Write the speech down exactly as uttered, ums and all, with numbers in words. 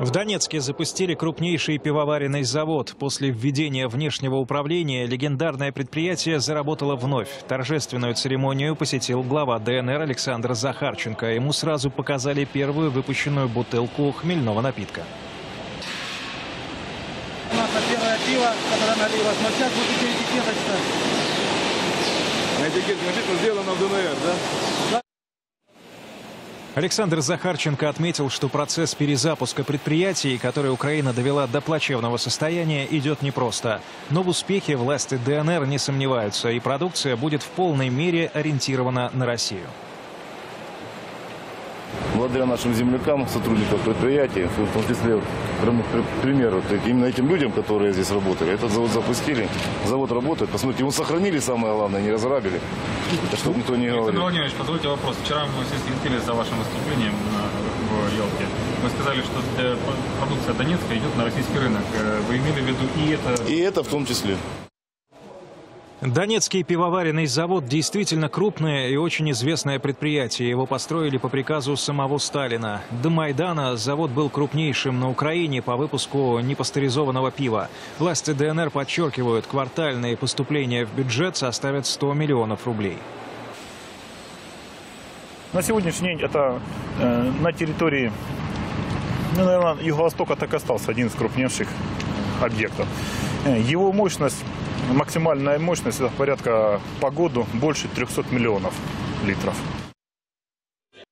В Донецке запустили крупнейший пивоваренный завод. После введения внешнего управления легендарное предприятие заработало вновь. Торжественную церемонию посетил глава ДНР Александр Захарченко. Ему сразу показали первую выпущенную бутылку хмельного напитка. У нас первое пиво, которое налилось, но сейчас будет этикеточка. Этикетка, написано, сделано в ДНР, да? Александр Захарченко отметил, что процесс перезапуска предприятий, которые Украина довела до плачевного состояния, идет непросто. Но в успехе власти ДНР не сомневаются, и продукция будет в полной мере ориентирована на Россию. Благодаря нашим землякам, сотрудникам предприятий, в том числе, к примеру, именно этим людям, которые здесь работали, этот завод запустили, завод работает. Посмотрите, его сохранили, самое главное, не разорабили, чтобы никто не говорил. Александр Владимирович, позвольте вопрос. Вчера мы все свидетели за вашим выступлением в Ёлке. Вы сказали, что продукция Донецка идет на российский рынок. Вы имели в виду и это? И это в том числе. Донецкий пивоваренный завод действительно крупное и очень известное предприятие. Его построили по приказу самого Сталина. До Майдана завод был крупнейшим на Украине по выпуску непастеризованного пива. Власти ДНР подчеркивают, квартальные поступления в бюджет составят сто миллионов рублей. На сегодняшний день это э, на территории, ну, наверное, Юго-Востока так и остался один из крупнейших объектов. Его мощность... Максимальная мощность порядка по году больше трёхсот миллионов литров.